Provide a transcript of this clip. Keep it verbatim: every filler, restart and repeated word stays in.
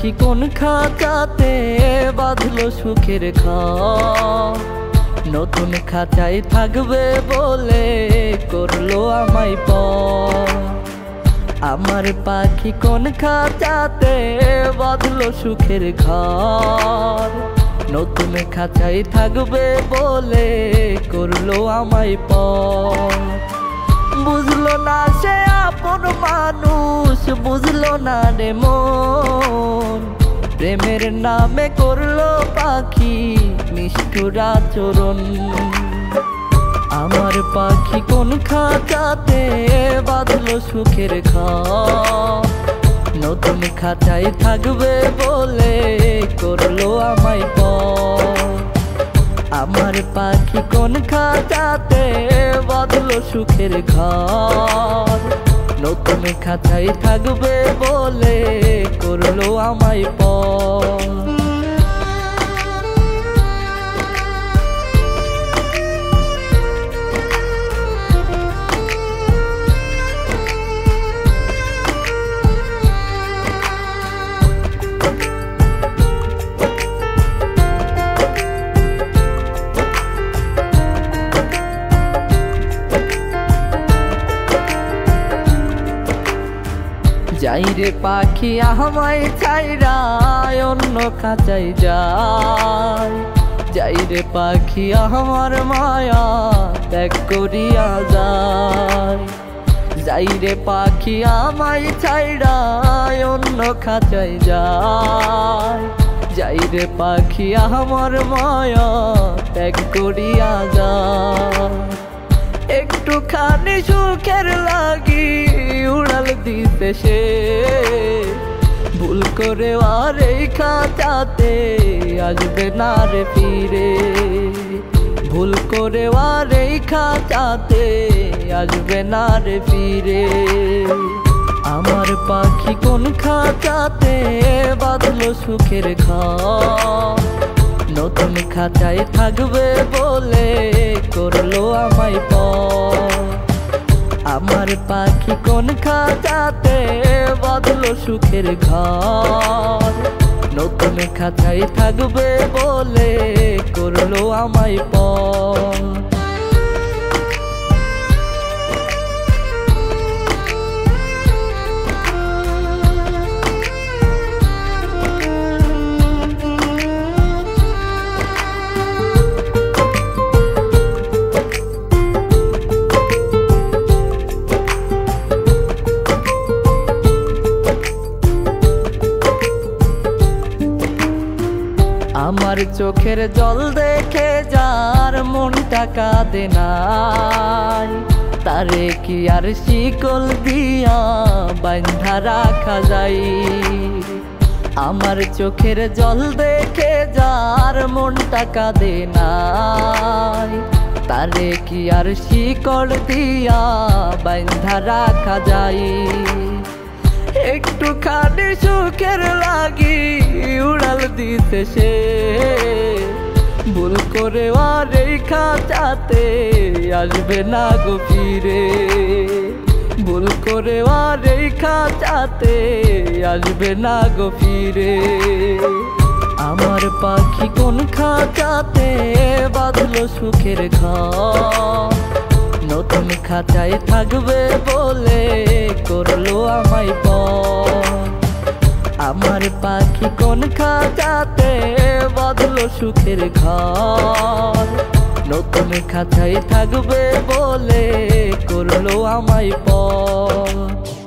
পাখি কোন খাঁচাতে বাঁধলো সুখের ঘর, নতুন খাঁচায় থাকবে বলে করলো আমায় পর। আমার পাখি কোন খাঁচাতে বাঁধলো সুখের ঘর, নতুন খাঁচায় থাকবে বলে করলো আমায় পর। বুঝলো না সে আপন মানুষ, বুঝলো না রে মন, প্রেমের নামে করলো পাখি নিষ্ঠুর আচরণ। আমার পাখি কোন খাঁচাতে বাঁধলো সুখের ঘর, নতুন খাঁচায় থাকবে বলে করলো আমায় পর। আমার পাখি কোন খাঁচাতে বাঁধলো সুখের ঘর, নতুন খাঁচায় থাকবে বলে করলো আমায় পর। যাই রে পাখি আমায় ছাইরা অন্য খাঁচাই যায়, যাই রে পাখি আমার মায়া ত্যাগ করিয়া যায়, যাই রে পাখি আমায় ছাইরা অন্য খাঁচাই যায়, যাই রে পাখি আমার মায়া ত্যাগ করিয়া যায়। একটু খানি সুখের লাগি উড়াল দিতে সে, ভুল করে আর এই খাঁচাতে আসবে না রে ফিরে, ভুল করে আর এই খাঁচাতে আসবে না রে ফিরে। আমার পাখি কোন খাঁচাতে বাঁধলো সুখের ঘর, নতুন খাঁচায় থাকবে বলে করলো আমায় পর। আমার পাখি কোন খাঁচাতে বাঁধলো সুখের ঘর, নতুন খাঁচায় থাকবে বলে করলো আমায় পর। আমার চোখের জল দেখে যার মনটা কাঁদে নাই, তারে কি আর শিকল দিয়া বাঁধা রাখা যায়। আমার চোখের জল দেখে যার মনটা কাঁদে নাই, তারে কি আর শিকল দিয়া বাঁধা রাখা যায়। একটু খানি সুখের লাগি উড়াল দিতে সে, ভুল করে আর এই খাঁচাতে আসবে না গো ফিরে, ভুল করে আর এই খাঁচাতে আসবে না গো ফিরে। আমার পাখি কোন খাঁচাতে বাঁধলো সুখের ঘর, নতুন খাঁচায় থাকবে বলে করলো আমায় পর। আমার পাখি কোন খাঁচাতে বাঁধলো সুখের ঘর, নতুন খাঁচায় থাকবে বলে করলো আমায় পর।